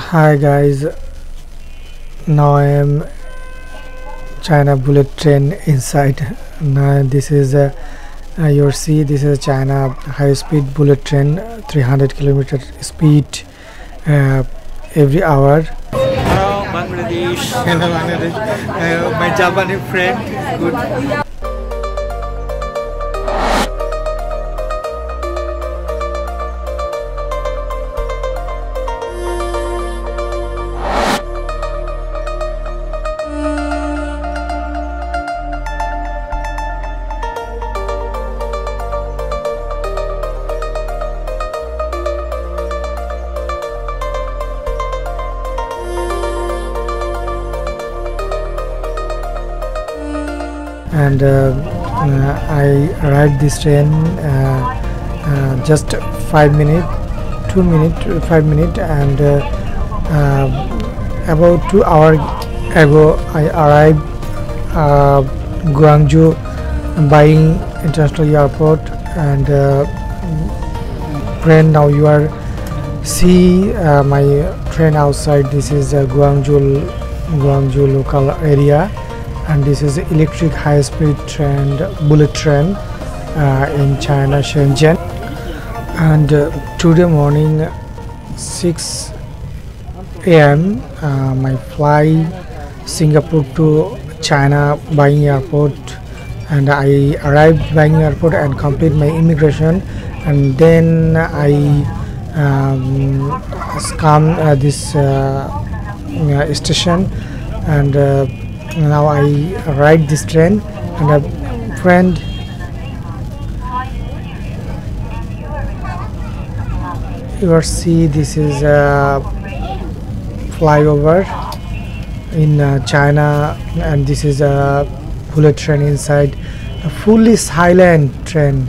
Hi guys, now I am China bullet train inside. Now this is your see, this is China high speed bullet train, 300 km speed every hour. Hello Bangladesh. Hello Bangladesh. My Japanese friend. Good. And I ride this train just 5 minutes, 2 minutes, 5 minutes, and about 2 hours ago I arrived Guangzhou Baiyun International Airport, and train now you are see my train outside. This is Guangzhou local area. And this is electric high-speed train, bullet train in China, Shenzhen. And today morning 6 AM my flight Singapore to China Baiyun Airport, and I arrived Baiyun Airport and complete my immigration, and then I come this station, and now I ride this train, and a friend you see this is a flyover in China, and this is a bullet train inside, a fully silent train,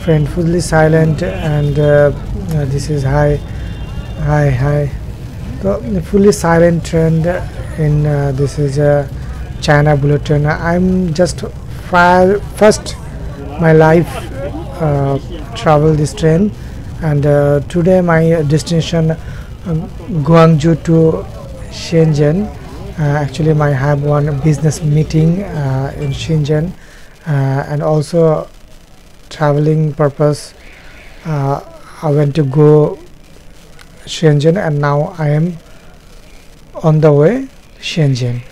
fully silent, and this is high, so fully silent train in this is a China bullet train. I'm just first my life travel this train, and today my destination Guangzhou to Shenzhen. Actually, I have one business meeting in Shenzhen, and also traveling purpose. I went to go Shenzhen, and now I am on the way Shenzhen.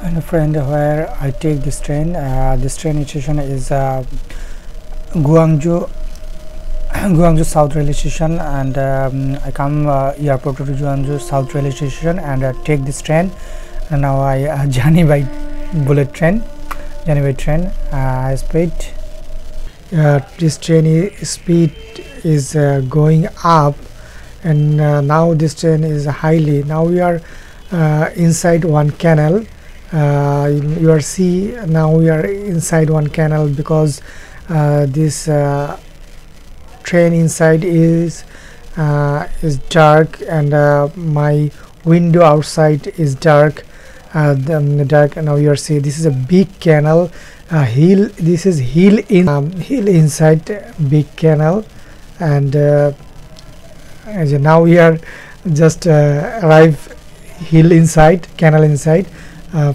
And a friend where I take this train station is Guangzhou South Railway Station, and I come airport to Guangzhou South Railway Station, and take this train, and now I journey by bullet train, high speed. This train speed is going up, and now this train is highly. Now we are inside one canal. You are see now we are inside one canal, because this train inside is dark, and my window outside is dark, dark. And now you are see this is a big canal, hill. This is hill in hill inside big canal, and now we are just arrive hill inside canal inside.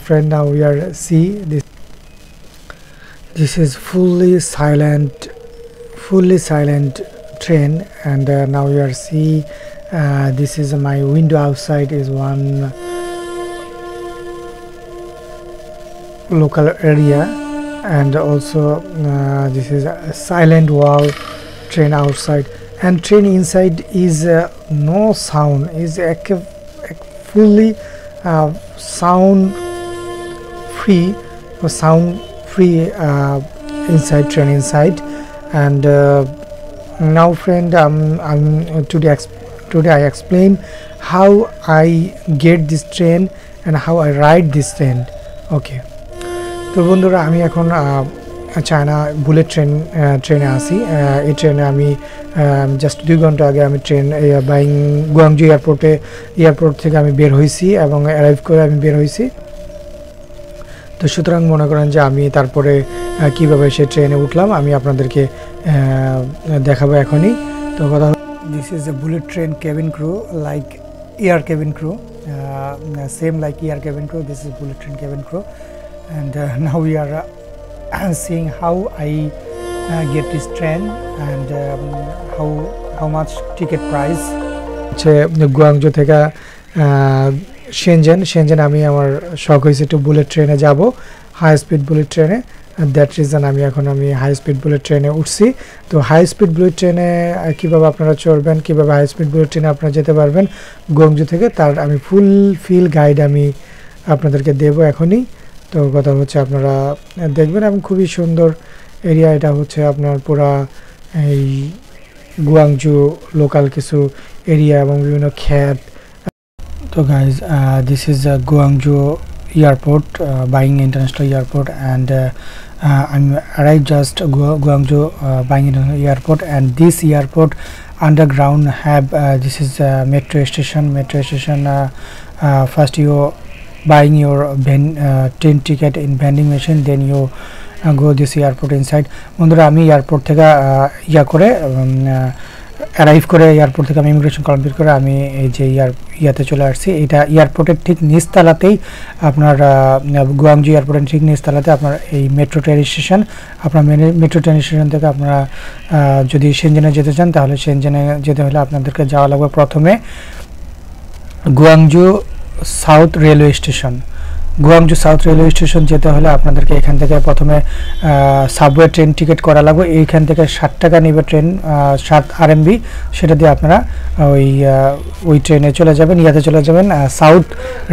Friend, now we are see this. This is fully silent train, and now we are see this is my window outside is one local area, and also this is a silent wall train outside, and train inside is no sound, is a fully sound free inside train inside. And now friend, today I explain how I get this train and how I ride this train. Okay, to বন্ধুরা আমি এখন China bullet ট্রেনে আসি। এই ট্রেনে আমি just 2 ঘন্টা আগে আমি ট্রেন বাইং গুয়াংজু এয়ারপোর্ট থেকে আমি বের হয়েছি এবং অ্যারাইভ করে আমি বের হয়েছি। তো সুতরাং মনে করেন যে আমি তারপরে কীভাবে সে ট্রেনে উঠলাম আমি আপনাদেরকে দেখাবো এখনই। তো কথা this is a bullet train cabin crew like ER cabin crew, same like ER cabin crew, this is bullet train cabin crew. And now we are seeing how I get this train and how much ticket price. Guangzhou থেকে Shenzhen আমি আমার শখ হইছে একটু bullet ট্রেনে যাব, high speed bullet ট্রেনে, that reason আমি হাই স্পিড বুলেট ট্রেনে উঠছি। তো হাই স্পিড বুলেট ট্রেনে কীভাবে আপনারা চড়বেন, কীভাবে হাই স্পিড বুলেট ট্রেনে আপনারা যেতে পারবেন গুয়াংজু থেকে, তার আমি ফুল ফিল গাইড আমি আপনাদেরকে দেবো এখনই। তো কথা হচ্ছে আপনারা দেখবেন, এবং খুবই সুন্দর এরিয়া এটা, হচ্ছে আপনার পুরা এই গুয়াংজু লোকাল কিছু এরিয়া এবং বিভিন্ন খ্যাত। So guys, this is Guangzhou airport, Baiyun International Airport, and I'm arrived just Guangzhou Baiyun International Airport, and this airport underground have this is metro station. Metro station, first you buying your train ticket in vending machine, then you go this airport inside. বন্ধুরা আমি airport থেকে ইয়া করে arrive করে, airport থেকে আমি immigration complete করে আমি এই যে ইয়াতে চলে আসছি। এটা এয়ারপোর্টের ঠিক নিচতলাতেই আপনার গুয়াংজু এয়ারপোর্টের ঠিক নিচতলাতে আপনার এই মেট্রো ট্রেন স্টেশন। আপনার মেট্রো ট্রেন স্টেশন থেকে আপনারা যদি শেনজেনে যেতে চান, তাহলে শেনজেনে যেতে হলে আপনাদেরকে যাওয়া লাগবে প্রথমে Guangzhou south railway station. Guangzhou south railway station যেতে হলে আপনাদেরকে এখান থেকে প্রথমে সাবওয়ে ট্রেন টিকিট করা লাগবে। এইখান থেকে ৬০ টাকা নেবে ট্রেন, 7 RMB, সেটা দিয়ে আপনারা ওই ট্রেনে চলে যাবেন, ইয়াতে চলে যাবেন, সাউথ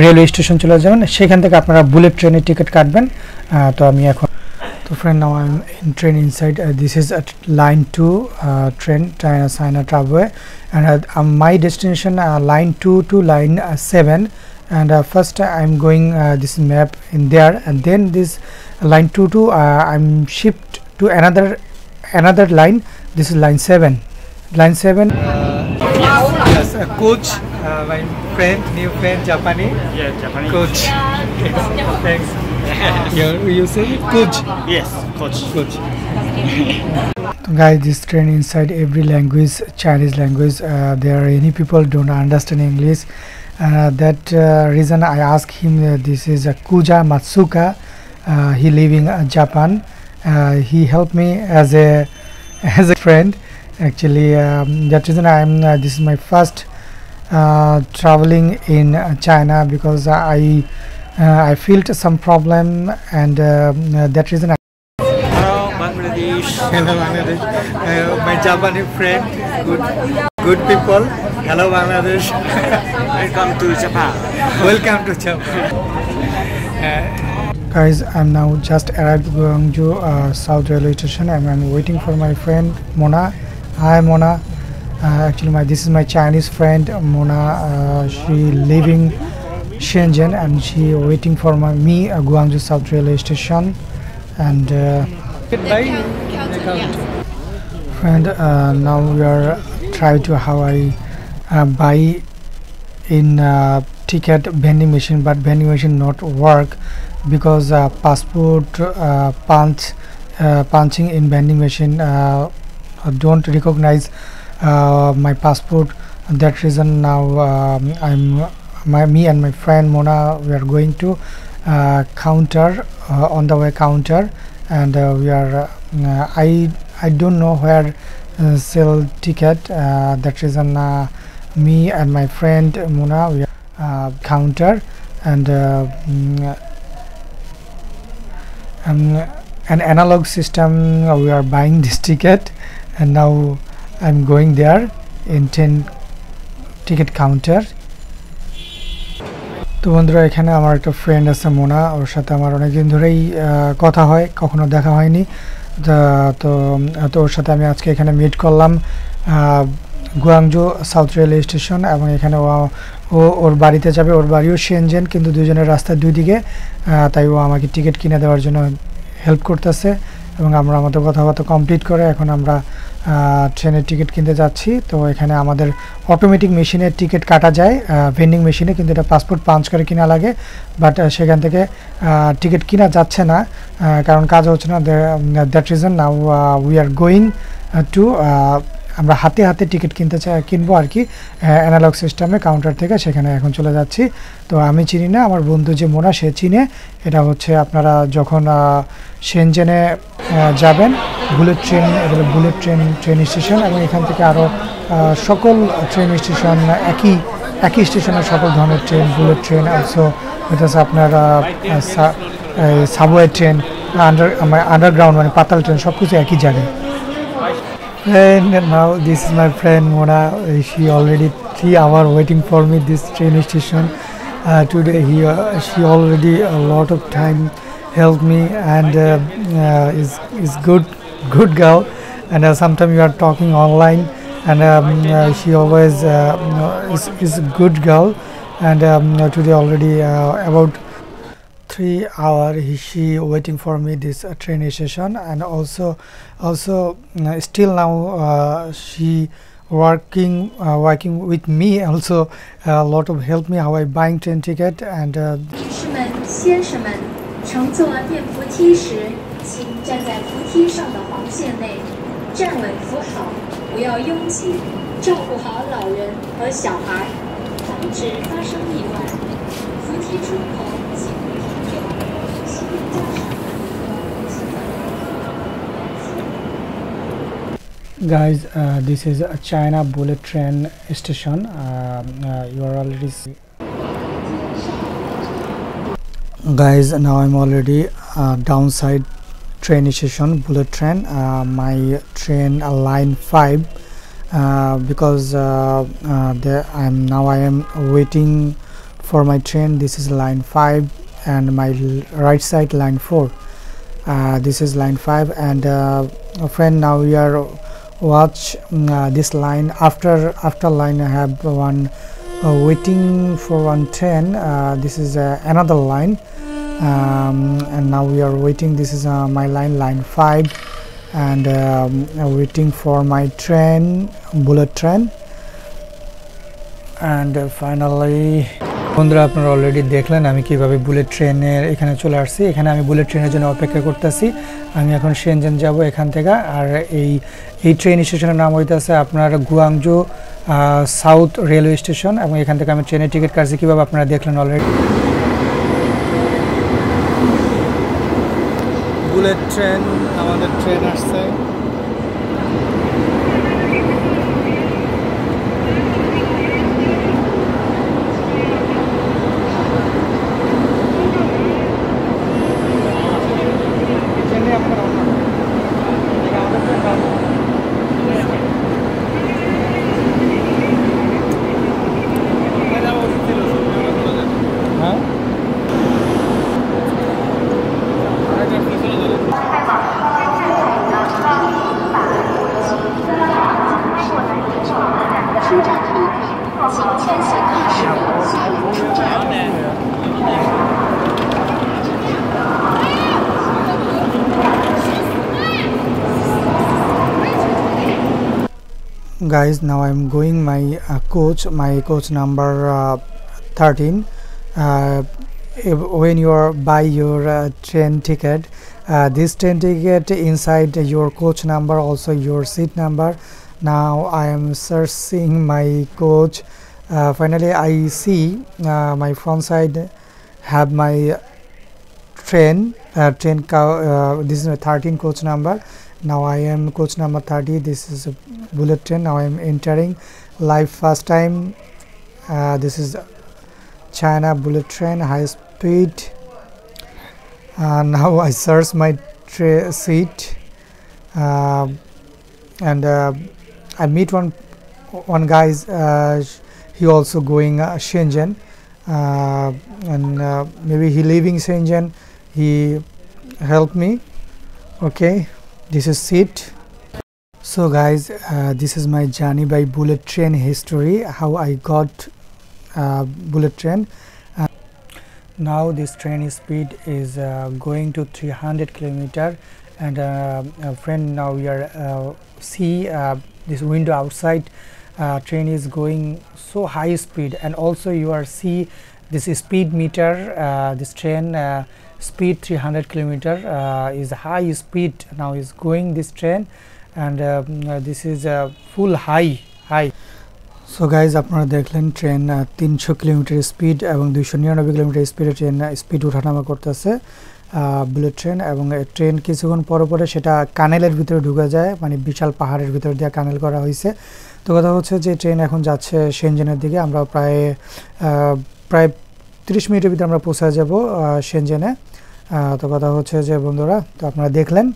রেলওয়ে স্টেশন চলে যাবেন। সেখান থেকে আপনারা বুলেট ট্রেনের টিকিট কাটবেন। তো আমি এখন তো friend, now I am in train inside. This is line 2 train, China ট্রাভওয়ে, and my destination line 2 to line 7. And first I'm going this map in there, and then this line 2 to I'm shipped to another line. This is line 7. Line 7. Yes, a coach, my friend, new friend, Japanese. Yeah, Japanese coach. Yes, thanks. You say coach? Yes, coach. Guys, this train inside every language, Chinese language. There are any people don't understand English. That reason I asked him. This is Kuja Matsuka. He live in Japan. He helped me as a friend. Actually, that reason I am. This is my first traveling in China, because I felt some problem, and that reason. Hello Bangladesh, my Japanese friend, good people. Hello Bangladesh. Welcome to Japan. Welcome to Japan. Guys, I'm now just arrived Guangzhou South Railway Station, and I'm waiting for my friend Mona. Hi Mona. Actually, this is my Chinese friend Mona. She living Shenzhen, and she waiting for me at Guangzhou South Railway Station, and. Goodbye. Friend, now we are trying to how I buy in ticket vending machine, but vending machine not work, because passport punching in vending machine don't recognize my passport. That reason now me and my friend Mona, we are going to counter, on the way counter, and we are I don't know where sell ticket. That reason me and my friend Mona, we are counter, and an analog system, we are buying this ticket, and now I'm going there in 10 ticket counter. তো বন্ধুরা, এখানে আমার একটা friend আছে মোনা, ওর সাথে আমার অনেকদিন ধরেই কথা হয়, কখনো দেখা হয়নি। তো ওর সাথে আমি আজকে এখানে মিট করলাম গুয়াংজু সাউথ রেলওয়ে স্টেশন, এবং এখানে ও ওর বাড়িতে যাবে, ওর বাড়িও শেনজেন, কিন্তু দুজনের রাস্তা দুই দিকে, তাই ও আমাকে টিকিট কিনে দেওয়ার জন্য হেল্প করতেছে। এবং আমরা আমাদের কথাবার্তা কমপ্লিট করে এখন আমরা ট্রেনের টিকিট কিনতে যাচ্ছি। তো এখানে আমাদের অটোমেটিক মেশিনে টিকিট কাটা যায়, ভেন্ডিং মেশিনে, কিন্তু এটা পাসপোর্ট পাঞ্চ করে কিনা লাগে, বাট সেখান থেকে টিকিট কিনা যাচ্ছে না, কারণ কাজ হচ্ছে না। That reason now we are going to আমরা হাতে হাতে টিকিট কিনতে চাই কিনবো আর কি অ্যানালগ সিস্টেমে কাউন্টার থেকে সেখানে এখন চলে যাচ্ছি তো আমি চিনি না আমার বন্ধু যে মোনা সে চিনে এটা হচ্ছে আপনারা যখন শেনজেনে যাবেন বুলেট ট্রেন স্টেশন এবং এখান থেকে আরো সকল ট্রেন স্টেশন একই স্টেশনে সকল ধরনের ট্রেন বুলেট ট্রেন অলসো এটা আপনার সাবওয়ে ট্রেন underground মানে পাতাল ট্রেন সবকিছু একই জায়গায় And now this is my friend Mona. She already 3 hours waiting for me this train station. Today she already a lot of time helped me and is good girl. And sometimes you are talking online and she always is a good girl. And today already about 3 hours she waiting for me this train station and also still now she working with me also a lot of help me how I buying train ticket and 女士们先生们乘坐电扶梯时请站在扶梯上的黄线内站稳扶好不要拥挤照顾好老人和小孩防止发生意外扶梯出口Guys, this is a China bullet train station. You are already see. Guys, now I'm already downside train station, bullet train. My train line 5 because I am waiting for my train. This is line 5 and my right side line 4. This is line 5 and friend now we are watch this line after line I have one waiting for 110 this is another line and now we are waiting this is my line 5 and waiting for my train bullet train and finally বন্ধুরা আপনারা already দেখলেন আমি কিভাবে bullet ট্রেনের এখানে চলে আসছি এখানে আমি বুলেট ট্রেনের জন্য অপেক্ষা করতেছি আমি এখন শেনজেন যাব এখান থেকে আর এই ট্রেন স্টেশনের নাম হইতাছে আপনার গুয়াংজো সাউথ রেলওয়ে স্টেশন এবং এখান থেকে আমি ট্রেনের টিকিট কাটছি কিভাবে আপনারা দেখলেন অলরেডি বুলেট ট্রেন আমাদের ট্রেন আসছে Guys, now I'm going my coach. My coach number 13. When you are buy your train ticket, this train ticket inside your coach number, also your seat number. Now I am searching my coach. Finally, I see my front side have my train. This is my 13 coach number. Now I am coach number 30 this is a bullet train now I am entering live first time this is China bullet train high speed now I search my seat and I meet one guys he also going Shenzhen and maybe he leaving Shenzhen he helped me okay This is seat. So guys, this is my journey by bullet train history. How I got bullet train. Now this train speed is going to 300 km. And friend, now we are see this window outside. Train is going so high speed, and also you are see this speed meter. This train. Speed 300 km is high speed now is going this train and this is a full high. So guys, আপনারা দেখলেন train 300 km speed এবং 299 km স্পিডে train speed ওঠানামা করতেছে bullet train, এবং train কিছুক্ষণ পর পরে সেটা কানেলের ভিতরে ঢুকে যায়, মানে বিশাল পাহাড়ের ভিতর দিয়ে কানেল করা হয়েছে। তো কথা হচ্ছে যে ট্রেন এখন যাচ্ছে শেনজেনের দিকে। আমরা প্রায় 30 মিনিটের ভিতরে আমরা পৌঁছে যাব শেনজেনে। তো কথা হচ্ছে যে বন্ধুরা, তো আপনারা দেখলেন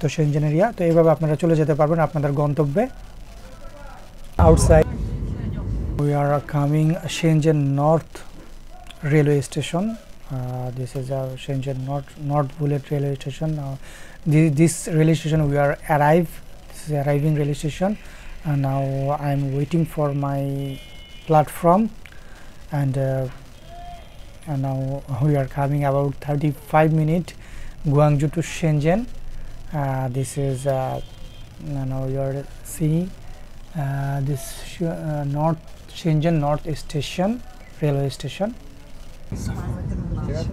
তো শেনজেনের ইয়া, তো এইভাবে আপনারা চলে যেতে পারবেন আপনাদের গন্তব্যে। Outside we are coming Shenzhen North Railway Station. This is our Shenzhen North Bullet Railway Station. Now this railway station we are arriving railway station, and now I am waiting for my platform, and now we are coming about 35 minutes Guangzhou to Shenzhen. This is now you are seeing this North Shenzhen North Station railway station. Yes.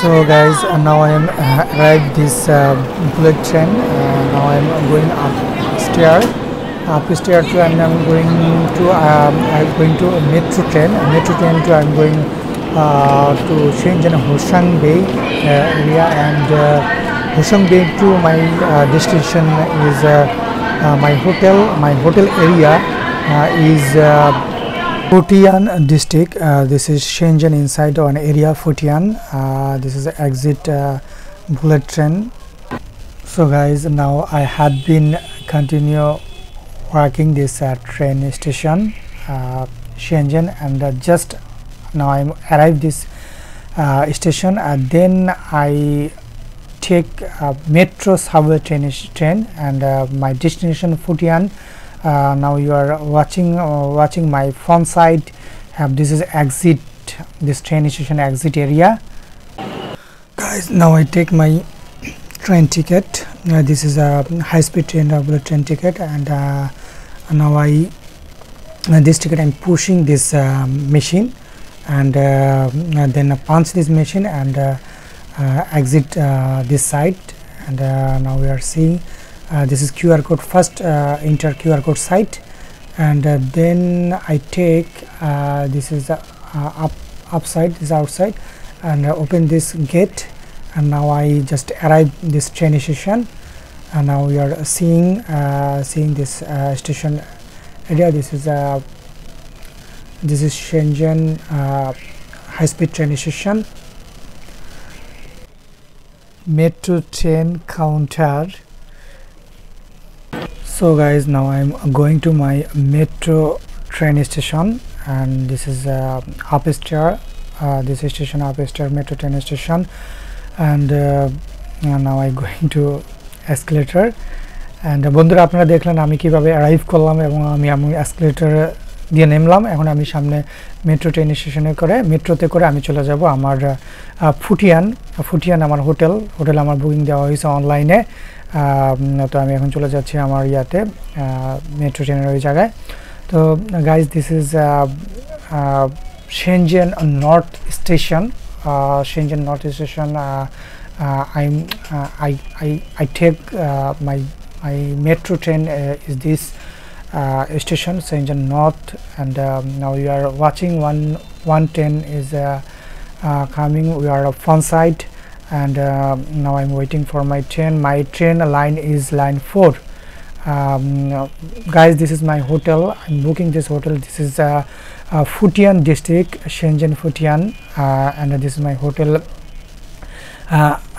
So guys, now I am arrived this bullet train. Now I am going upstairs to, and I am going to a metro train to, I am going to Shenzhen Hoshang Bay area, and Hoshang Bay to my destination is my hotel area is Futian District. This is Shenzhen inside on area Futian. This is exit bullet train. So guys, now I have been continue working this train station Shenzhen, and just now I arrived this station, and then I take metro subway train, and my destination Futian. Now you are watching my front side. This is exit, this train station exit area. Guys, now I take my train ticket. This is a high-speed train bullet train ticket, and now I this ticket I'm pushing this machine, and then punch this machine, and exit this side, and now we are seeing. This is QR code, first enter QR code site, and then I take this is upside, this is outside, and open this gate, and now I just arrive this train station, and now we are seeing this station area. This is Shenzhen high-speed train station metro train counter. So guys, now I am going to my metro train station, and this is upstairs. This is station upstairs metro train station, and now I am going to escalator. And বন্ধুরা আপনারা দেখলেন আমি কিভাবে arrive করলাম এবং আমি escalator দিয়ে নামলাম। এখন আমি সামনে metro train স্টেশনে করে মেট্রোতে করে আমি চলে যাব আমার ফুটিয়ান আমার হোটেল আমার বুকিং দেওয়া হয়েছে অনলাইনে। তো আমি এখন চলে যাচ্ছি আমার ইয়াতে মেট্রো ট্রেনের ওই জায়গায়। তো guys, this is Shenzhen North Station. Shenzhen North Station. I take my metro train is this station Shenzhen North, and now you are watching one train is coming. We are on front side, and now I'm waiting for my train. My train line is line 4. Guys, this is my hotel. I'm booking this hotel. This is Futian District, Shenzhen Futian, and this is my hotel.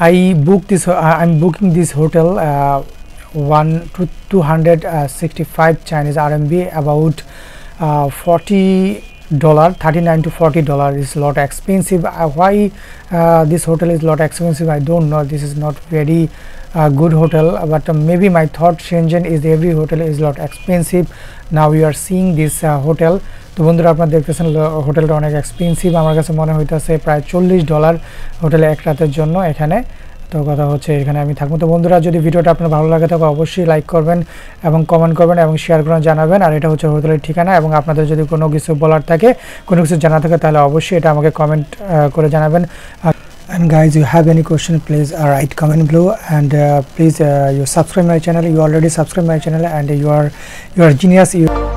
I'm booking this hotel 265 Chinese RMB, about $40, $39 to $40 is lot expensive. Why this hotel is lot expensive, I don't know. This is not very good hotel, but maybe my thought Shenzhen is every hotel is lot expensive. Now you are seeing this hotel. তো বন্ধুরা আপনারা দেখতেছেন হোটেলটা অনেক expensive, আমার কাছে মনে হইতাছে প্রায় $40 হোটেলে এক রাতের জন্য এখানে। তো কথা হচ্ছে এখানে আমি থাকবো। তো বন্ধুরা যদি ভিডিওটা আপনার ভালো লাগে থাকে অবশ্যই লাইক করবেন এবং কমেন্ট করবেন এবং শেয়ার করে জানাবেন। আর এটা হচ্ছে হোটেলের ঠিকানা, এবং আপনাদের যদি কোনো কিছু বলার থাকে কোনো কিছু জানা থাকে তাহলে অবশ্যই এটা আমাকে কমেন্ট করে জানাবেন। And guys, you have any question, please write comment below, and please you subscribe my channel. You already subscribe my channel, and you are genius.